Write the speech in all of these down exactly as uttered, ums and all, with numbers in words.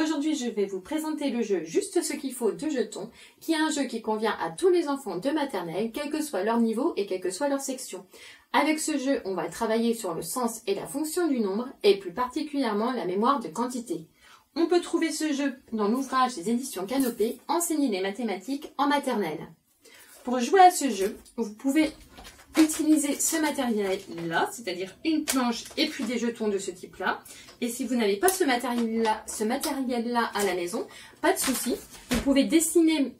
Aujourd'hui, je vais vous présenter le jeu Juste ce qu'il faut de jetons, qui est un jeu qui convient à tous les enfants de maternelle, quel que soit leur niveau et quelle que soit leur section. Avec ce jeu, on va travailler sur le sens et la fonction du nombre, et plus particulièrement la mémoire de quantité. On peut trouver ce jeu dans l'ouvrage des éditions Canopé, Enseigner les mathématiques en maternelle. Pour jouer à ce jeu, vous pouvez utilisez ce matériel-là, c'est-à-dire une planche et puis des jetons de ce type-là. Et si vous n'avez pas ce matériel-là ce matériel-là à la maison, pas de souci. Vous pouvez dessiner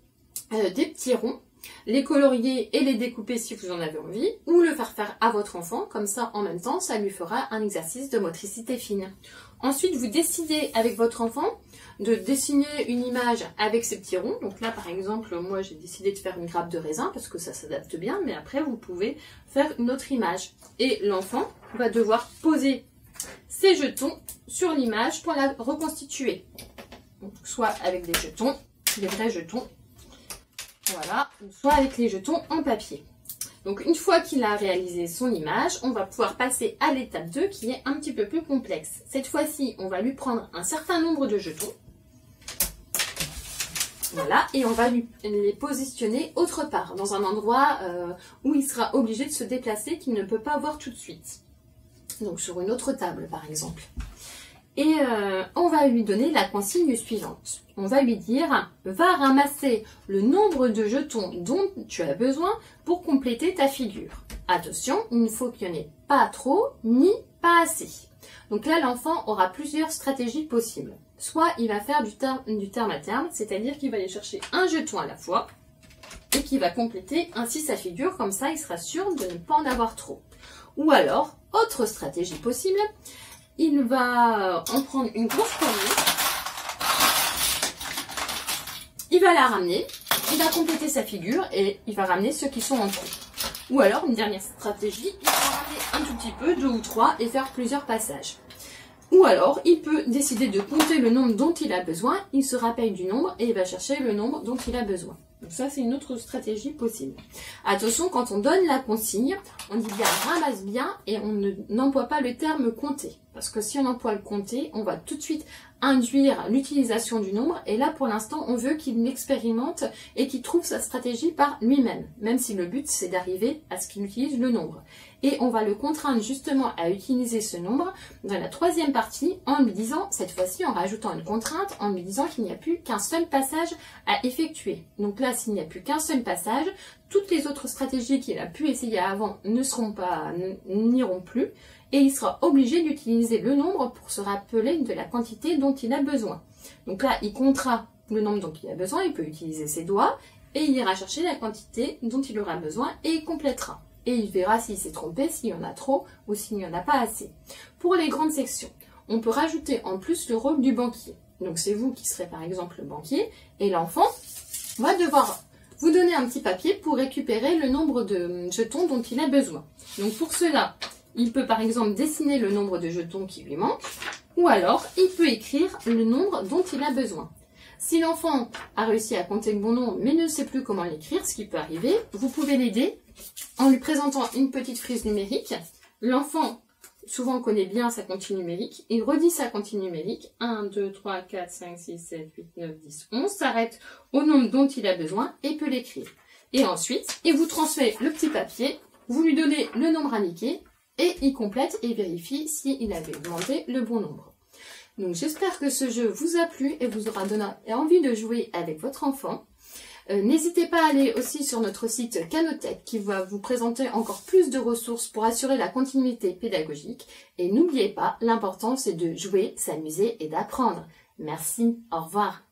euh, des petits ronds, les colorier et les découper si vous en avez envie, ou le faire faire à votre enfant, comme ça en même temps, ça lui fera un exercice de motricité fine. Ensuite, vous décidez avec votre enfant de dessiner une image avec ces petits ronds. Donc là, par exemple, moi j'ai décidé de faire une grappe de raisin parce que ça s'adapte bien, mais après vous pouvez faire une autre image. Et l'enfant va devoir poser ses jetons sur l'image pour la reconstituer. Donc, soit avec des jetons, des vrais jetons, voilà, soit avec les jetons en papier. Donc une fois qu'il a réalisé son image, on va pouvoir passer à l'étape deux qui est un petit peu plus complexe. Cette fois-ci, on va lui prendre un certain nombre de jetons. Voilà, et on va lui, les positionner autre part, dans un endroit euh, où il sera obligé de se déplacer, qu'il ne peut pas voir tout de suite. Donc sur une autre table par exemple. Et euh, on va lui donner la consigne suivante. On va lui dire « Va ramasser le nombre de jetons dont tu as besoin pour compléter ta figure. Attention, il ne faut qu'il n'y en ait pas trop ni pas assez. » Donc là, l'enfant aura plusieurs stratégies possibles. Soit il va faire du, ter du terme à terme, c'est-à-dire qu'il va aller chercher un jeton à la fois et qu'il va compléter ainsi sa figure, comme ça il sera sûr de ne pas en avoir trop. Ou alors, autre stratégie possible, il va en prendre une grosse poignée, il va la ramener, il va compléter sa figure et il va ramener ceux qui sont en trop. Ou alors, une dernière stratégie, il va ramener un tout petit peu, deux ou trois, et faire plusieurs passages. Ou alors, il peut décider de compter le nombre dont il a besoin, il se rappelle du nombre et il va chercher le nombre dont il a besoin. Donc ça, c'est une autre stratégie possible. Attention, quand on donne la consigne, on dit bien « ramasse bien » et on n'emploie pas le terme « compter ». Parce que si on emploie le « compter », on va tout de suite induire l'utilisation du nombre. Et là, pour l'instant, on veut qu'il l'expérimente et qu'il trouve sa stratégie par lui-même. Même si le but, c'est d'arriver à ce qu'il utilise le nombre. Et on va le contraindre justement à utiliser ce nombre dans la troisième partie en lui disant, cette fois-ci en rajoutant une contrainte, en lui disant qu'il n'y a plus qu'un seul passage à effectuer. Donc là, s'il n'y a plus qu'un seul passage, toutes les autres stratégies qu'il a pu essayer avant ne seront pas, n'iront plus. Et il sera obligé d'utiliser le nombre pour se rappeler de la quantité dont il a besoin. Donc là, il comptera le nombre dont il a besoin, il peut utiliser ses doigts, et il ira chercher la quantité dont il aura besoin et il complétera. Et il verra s'il s'est trompé, s'il y en a trop ou s'il n'y en a pas assez. Pour les grandes sections, on peut rajouter en plus le rôle du banquier. Donc c'est vous qui serez par exemple le banquier, et l'enfant va devoir vous donner un petit papier pour récupérer le nombre de jetons dont il a besoin. Donc pour cela, il peut par exemple dessiner le nombre de jetons qui lui manque, ou alors il peut écrire le nombre dont il a besoin. Si l'enfant a réussi à compter le bon nombre mais ne sait plus comment l'écrire, ce qui peut arriver, vous pouvez l'aider en lui présentant une petite frise numérique. L'enfant souvent connaît bien sa comptine numérique, il redit sa comptine numérique, un, deux, trois, quatre, cinq, six, sept, huit, neuf, dix, onze, s'arrête au nombre dont il a besoin et peut l'écrire. Et ensuite, il vous transmet le petit papier, vous lui donnez le nombre indiqué, et il complète et vérifie s'il avait demandé le bon nombre. Donc j'espère que ce jeu vous a plu et vous aura donné envie de jouer avec votre enfant. Euh, N'hésitez pas à aller aussi sur notre site Canotech qui va vous présenter encore plus de ressources pour assurer la continuité pédagogique. Et n'oubliez pas, l'important c'est de jouer, s'amuser et d'apprendre. Merci, au revoir.